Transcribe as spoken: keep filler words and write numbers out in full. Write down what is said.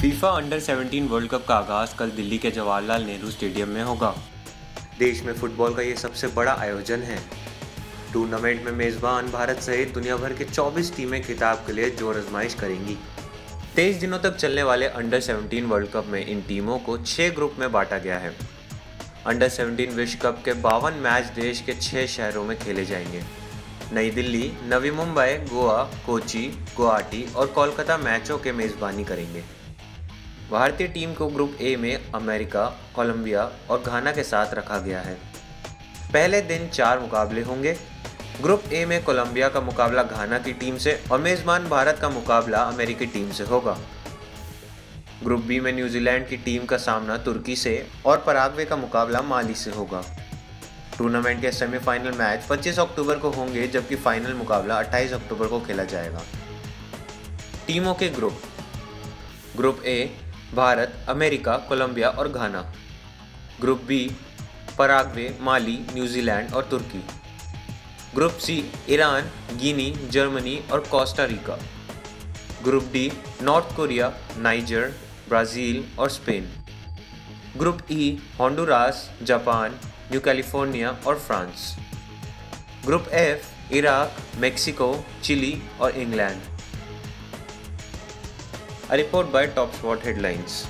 FIFA under seventeen World Cup का आगाज कल दिल्ली के जवाहरलाल नेहरू स्टेडियम में होगा। देश में फुटबॉल का ये सबसे बड़ा आयोजन है। टूर्नामेंट में मेजबान भारत सहित दुनिया भर के चौबीस टीमें खिताब के लिए जोर आजमाइश करेंगी। तेईस दिनों तक चलने वाले अंडर सेवनटीन वर्ल्ड कप में इन टीमों को छह ग्रुप में बांटा गया है। अंडर सेवनटीन विश्व कप के बावन मैच देश के छह शहरों में खेले जाएंगे। नई दिल्ली, नवी मुंबई, गोवा, कोची, गुवाहाटी और कोलकाता मैचों के मेजबानी करेंगे। भारतीय टीम को ग्रुप ए में अमेरिका, कोलंबिया और घाना के साथ रखा गया है। पहले दिन चार मुकाबले होंगे। ग्रुप ए में कोलंबिया का मुकाबला घाना की टीम से और मेजबान भारत का मुकाबला अमेरिकी टीम से होगा। ग्रुप बी में न्यूजीलैंड की टीम का सामना तुर्की से और पराग्वे का मुकाबला माली से होगा। टूर्नामेंट के सेमीफाइनल मैच पच्चीस अक्टूबर को होंगे, जबकि फाइनल मुकाबला अट्ठाईस अक्टूबर को खेला जाएगा। टीमों के group. Group A Bharat, America, Colombia और Ghana. Group B Paraguay, Mali, New Zealand और तुर्की। Group C Iran, Guinea, Germany और Costa Rica. Group D North Korea, Niger, Brazil और Spain. Group E Honduras, Japan, New California और France. Group F Iraq, Mexico, Chile और England. Report by top spot headlines.